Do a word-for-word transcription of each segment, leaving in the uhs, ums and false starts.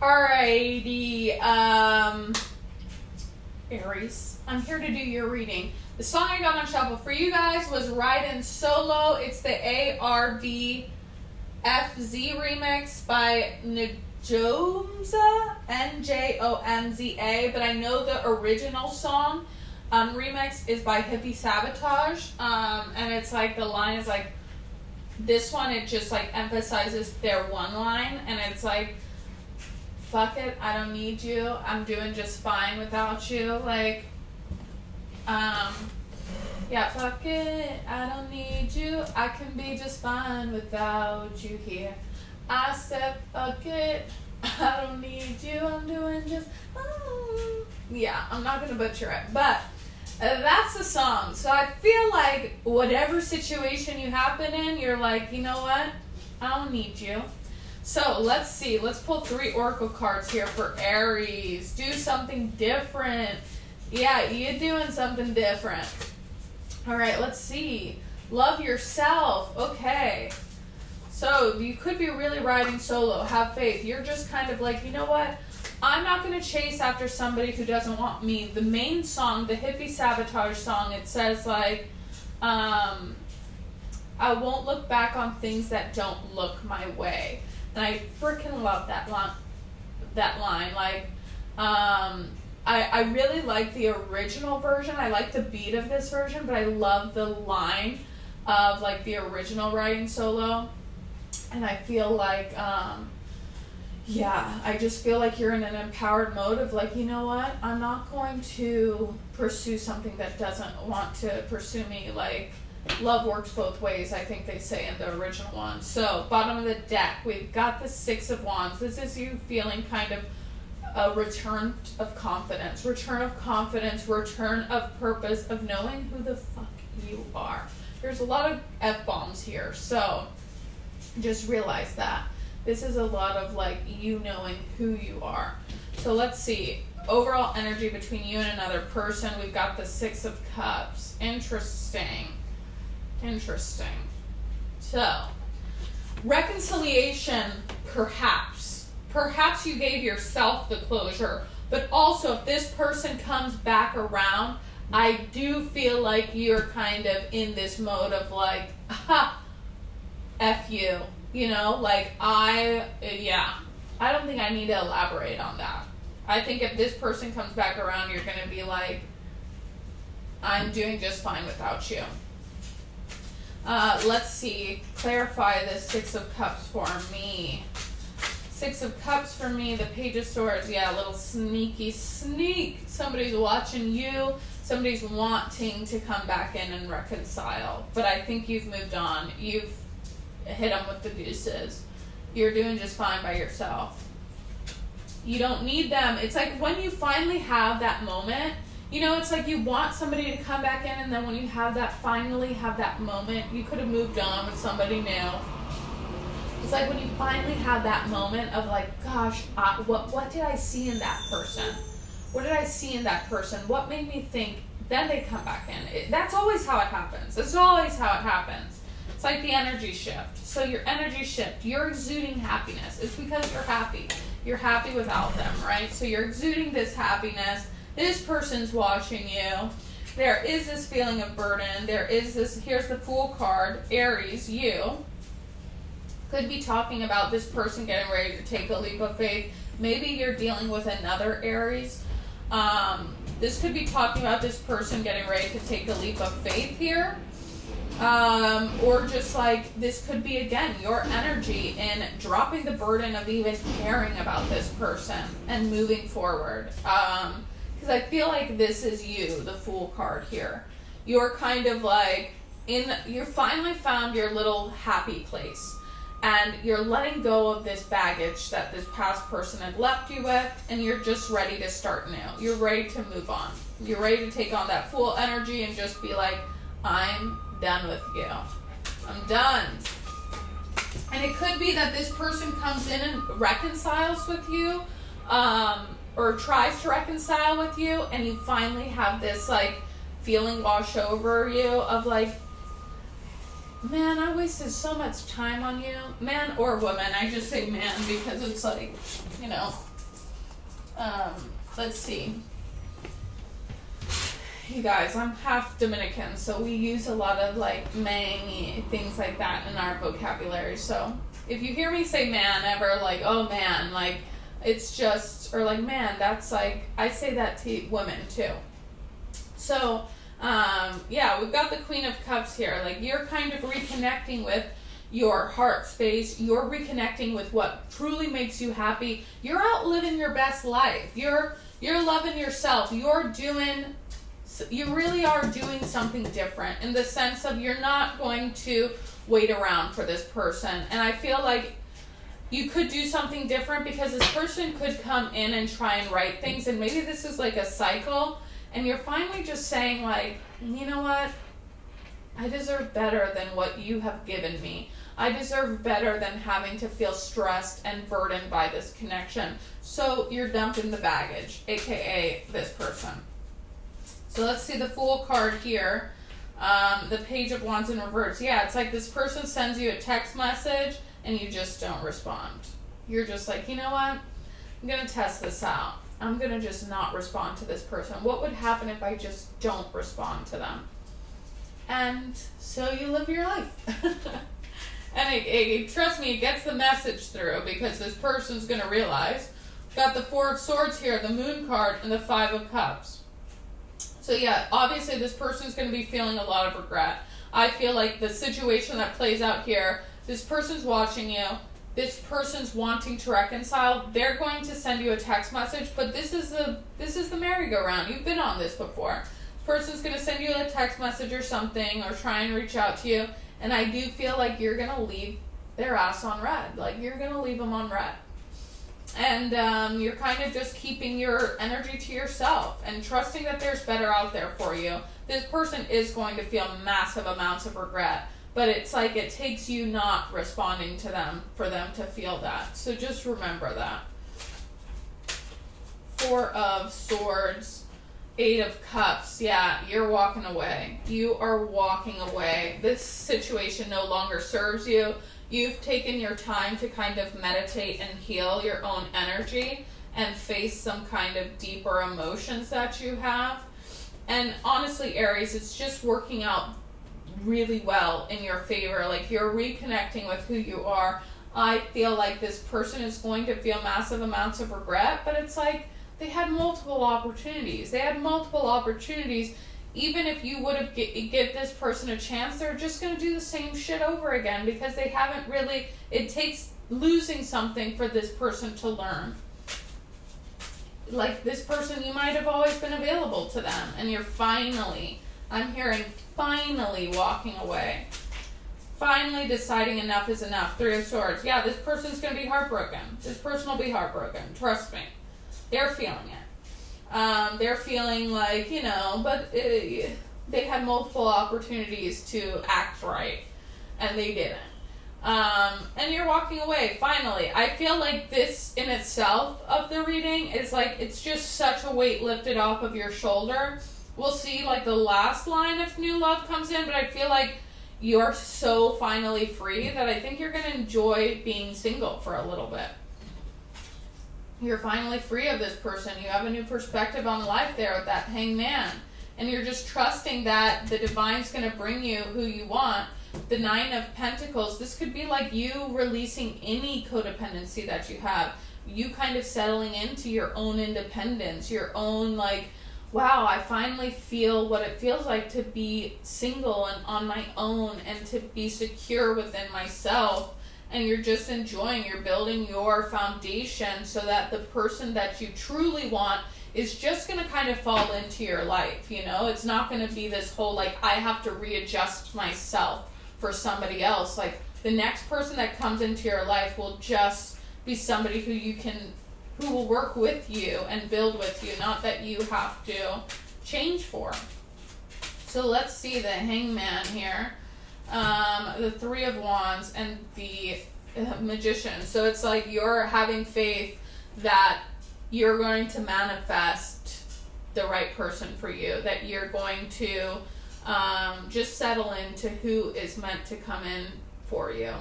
Alrighty, um, Aries, I'm here to do your reading. The song I got on shuffle for you guys was Riding Solo. It's the A R V F Z remix by Njomza, N J O M Z A, but I know the original song um, remix is by Hippie Sabotage, um, and it's like, the line is like, this one, it just like emphasizes their one line, and it's like, fuck it, I don't need you, I'm doing just fine without you, like, um, yeah, fuck it, I don't need you, I can be just fine without you here, I said fuck it, I don't need you, I'm doing just, oh. Yeah, I'm not gonna butcher it, but that's the song. So I feel like whatever situation you happen in, you're like, you know what, I don't need you. So let's see, let's pull three oracle cards here for Aries. Do something different. Yeah, you're doing something different. All right, let's see. Love yourself. Okay. So you could be really riding solo. Have faith. You're just kind of like, you know what? I'm not going to chase after somebody who doesn't want me. The main song, the Hippie Sabotage song, it says like, um, I won't look back on things that don't look my way. And I freaking love that line, that line. Like, um, I, I really like the original version. I like the beat of this version, but I love the line of, like, the original Riding Solo. And I feel like, um, yeah, I just feel like you're in an empowered mode of, like, you know what? I'm not going to pursue something that doesn't want to pursue me. Like, love works both ways, I think they say in the original one. So, bottom of the deck, we've got the Six of Wands. This is you feeling kind of a return of confidence, return of confidence, return of purpose, of knowing who the fuck you are. There's a lot of F-bombs here, so just realize that. This is a lot of, like, you knowing who you are. So, let's see. Overall energy between you and another person, we've got the Six of Cups. Interesting. Interesting. So, reconciliation, perhaps. Perhaps you gave yourself the closure, but also if this person comes back around, I do feel like you're kind of in this mode of like, ha, F you, you know, like I, yeah, I don't think I need to elaborate on that. I think if this person comes back around, you're going to be like, I'm doing just fine without you. Uh, let's see, clarify the Six of Cups for me. Six of Cups for me, the Page of Swords, yeah, a little sneaky sneak. Somebody's watching you, somebody's wanting to come back in and reconcile. But I think you've moved on. You've hit them with the deuces. You're doing just fine by yourself. You don't need them. It's like when you finally have that moment, you know, it's like you want somebody to come back in, and then when you have that, finally have that moment, you could have moved on with somebody new. It's like when you finally have that moment of like, gosh, I, what, what did I see in that person? What did I see in that person? What made me think? Then they come back in. It, that's always how it happens. That's always how it happens. It's like the energy shift. So your energy shift, you're exuding happiness. It's because you're happy. You're happy without them, right? So you're exuding this happiness. This person's watching you. There is this feeling of burden. There is this, here's the Fool card, Aries, you could be talking about this person getting ready to take a leap of faith. Maybe you're dealing with another Aries. Um, this could be talking about this person getting ready to take a leap of faith here. Um, or just like, this could be, again, your energy in dropping the burden of even caring about this person and moving forward. Um, Because I feel like this is you, the Fool card here. You're kind of like, in, you finally found your little happy place. And you're letting go of this baggage that this past person had left you with. And you're just ready to start new. You're ready to move on. You're ready to take on that Fool energy and just be like, I'm done with you. I'm done. And it could be that this person comes in and reconciles with you. Um... or tries to reconcile with you, and you finally have this, like, feeling wash over you of, like, man, I wasted so much time on you. Man or woman, I just say man because it's like, you know, um, let's see. You guys, I'm half Dominican, so we use a lot of like man, things like that in our vocabulary. So if you hear me say man ever, like, oh man, like, it's just, or like, man, that's like, I say that to women too. So, um, yeah, we've got the Queen of Cups here. Like, you're kind of reconnecting with your heart space. You're reconnecting with what truly makes you happy. You're out living your best life. You're, you're loving yourself. You're doing, you really are doing something different in the sense of you're not going to wait around for this person. And I feel like you could do something different because this person could come in and try and write things, and maybe this is like a cycle and you're finally just saying like, you know what, I deserve better than what you have given me. I deserve better than having to feel stressed and burdened by this connection. So you're dumping the baggage, aka this person. So let's see the Fool card here. Um, the Page of Wands in reverse. Yeah, it's like this person sends you a text message and you just don't respond. You're just like, you know what? I'm going to test this out. I'm going to just not respond to this person. What would happen if I just don't respond to them? And so you live your life. And it, it, trust me, it gets the message through because this person's going to realize. We've got the Four of Swords here, the Moon card, and the Five of Cups. So yeah, obviously this person's going to be feeling a lot of regret. I feel like the situation that plays out here, this person's watching you, this person's wanting to reconcile, they're going to send you a text message, but this is the, this is the merry-go-round. You've been on this before. This person's going to send you a text message or something or try and reach out to you, and I do feel like you're going to leave their ass on red. Like, you're going to leave them on red. And um, you're kind of just keeping your energy to yourself and trusting that there's better out there for you. This person is going to feel massive amounts of regret, but it's like it takes you not responding to them for them to feel that. So just remember that. Four of Swords, Eight of Cups. Yeah, you're walking away. You are walking away. This situation no longer serves you. You've taken your time to kind of meditate and heal your own energy and face some kind of deeper emotions that you have. And honestly, Aries, it's just working out really well in your favor. Like, you're reconnecting with who you are. I feel like this person is going to feel massive amounts of regret, but it's like they had multiple opportunities. They had multiple opportunities. Even if you would have give this person a chance, they're just going to do the same shit over again because they haven't really, it takes losing something for this person to learn. Like, this person, you might have always been available to them, and you're finally, I'm hearing finally walking away. Finally deciding enough is enough. Three of Swords. Yeah, this person's going to be heartbroken. This person will be heartbroken. Trust me. They're feeling it. Um, they're feeling like, you know, but it, they had multiple opportunities to act right, and they didn't. Um, and you're walking away, finally. I feel like this in itself of the reading is like, it's just such a weight lifted off of your shoulder. We'll see, like, the last line if new love comes in, but I feel like you're so finally free that I think you're going to enjoy being single for a little bit. You're finally free of this person. You have a new perspective on life there with that Hanged Man. And you're just trusting that the divine's going to bring you who you want. The Nine of Pentacles, this could be like you releasing any codependency that you have. You kind of settling into your own independence, your own like, wow, I finally feel what it feels like to be single and on my own and to be secure within myself. And you're just enjoying, you're building your foundation so that the person that you truly want is just going to kind of fall into your life, you know? It's not going to be this whole, like, I have to readjust myself for somebody else. Like, the next person that comes into your life will just be somebody who you can, who will work with you and build with you, not that you have to change for. So let's see the Hangman here. Um, the Three of Wands and the uh, Magician. So it's like you're having faith that you're going to manifest the right person for you, that you're going to um, just settle into who is meant to come in for you,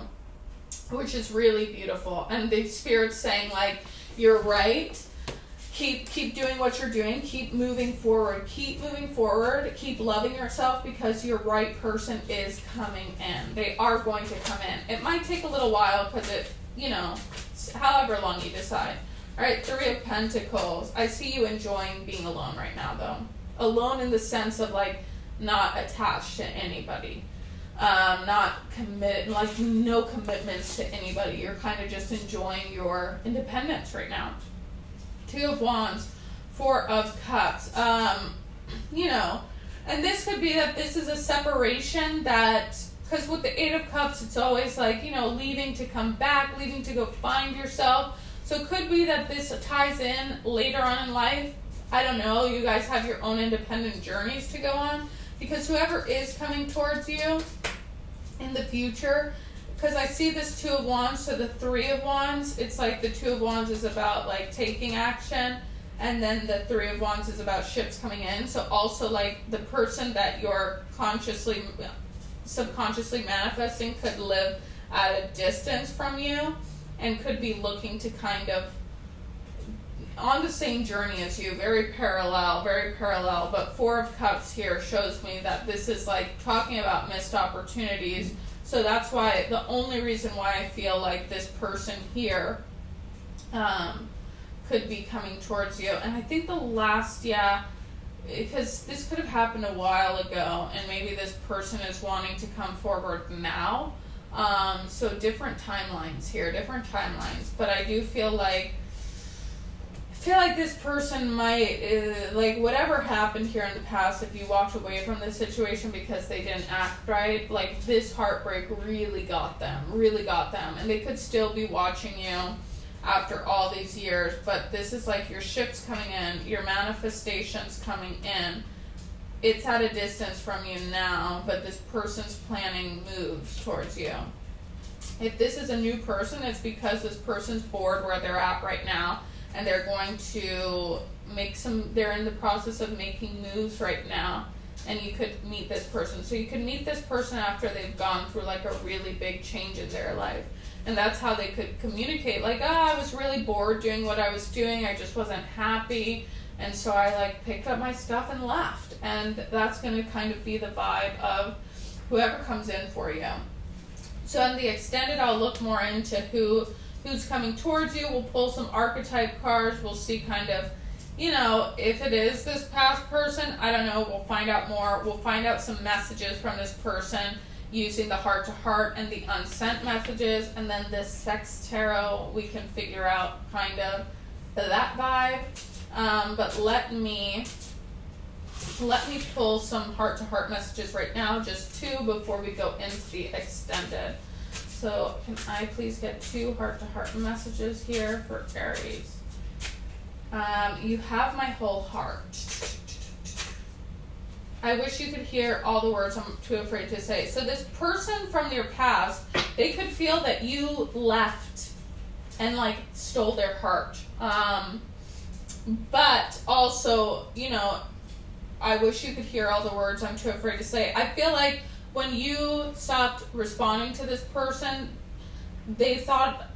which is really beautiful. And the spirit's saying, like, you're right. Keep, keep doing what you're doing. Keep moving forward. Keep moving forward. Keep loving yourself, because your right person is coming in. They are going to come in. It might take a little while, because it, you know, however long you decide. All right, Three of Pentacles. I see you enjoying being alone right now, though. Alone in the sense of, like, not attached to anybody. Um, not committed, like, no commitments to anybody. You're kind of just enjoying your independence right now. Two of Wands, Four of Cups, um, you know, and this could be that this is a separation that, because with the Eight of Cups, it's always like, you know, leaving to come back, leaving to go find yourself. So it could be that this ties in later on in life. I don't know, you guys have your own independent journeys to go on, because whoever is coming towards you in the future, because I see this Two of Wands to the Three of Wands. It's like the Two of Wands is about, like, taking action, and then the Three of Wands is about ships coming in. So also, like, the person that you're consciously, subconsciously manifesting could live at a distance from you and could be looking to kind of on the same journey as you. Very parallel, very parallel. But Four of Cups here shows me that this is, like, talking about missed opportunities. So that's why, the only reason why I feel like this person here um, could be coming towards you. And I think the last, yeah, because this could have happened a while ago, and maybe this person is wanting to come forward now. Um, so different timelines here, different timelines. But I do feel like, I feel like this person might, uh, like, whatever happened here in the past, if you walked away from this situation because they didn't act right, like, this heartbreak really got them, really got them. And they could still be watching you after all these years, but this is like your ships coming in, your manifestations coming in. It's at a distance from you now, but this person's planning moves towards you. If this is a new person, it's because this person's bored where they're at right now, and they're going to make some, they're in the process of making moves right now, and you could meet this person. So you could meet this person after they've gone through, like, a really big change in their life. And that's how they could communicate, like, ah, oh, I was really bored doing what I was doing, I just wasn't happy, and so I, like, picked up my stuff and left. And that's going to kind of be the vibe of whoever comes in for you. So in the extended, I'll look more into who who's coming towards you. We'll pull some archetype cards. We'll see kind of, you know, if it is this past person, I don't know. We'll find out more. We'll find out some messages from this person using the heart-to-heart and the unsent messages. And then this sex tarot, we can figure out kind of that vibe. Um, but let me, let me pull some heart-to-heart messages right now, just two, before we go into the extended. So can I please get two heart-to-heart messages here for Aries? Um, you have my whole heart. I wish you could hear all the words I'm too afraid to say. So this person from your past, they could feel that you left and, like, stole their heart. Um, but also, you know, I wish you could hear all the words I'm too afraid to say. I feel like when you stopped responding to this person, they thought,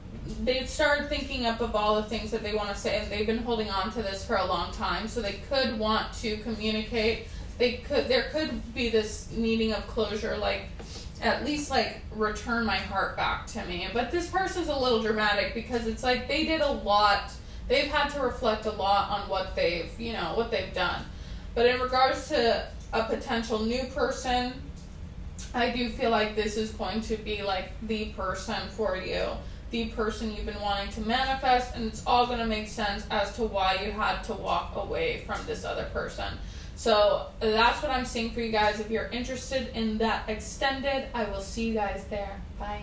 they started thinking up of all the things that they want to say, and they've been holding on to this for a long time. So they could want to communicate. They could, there could be this needing of closure, like, at least, like, return my heart back to me. But this person's a little dramatic, because it's like they did a lot. They've had to reflect a lot on what they've, you know, what they've done. But in regards to a potential new person, I do feel like this is going to be, like, the person for you, the person you've been wanting to manifest, and it's all going to make sense as to why you had to walk away from this other person. So that's what I'm seeing for you guys. If you're interested in that extended, I will see you guys there. Bye.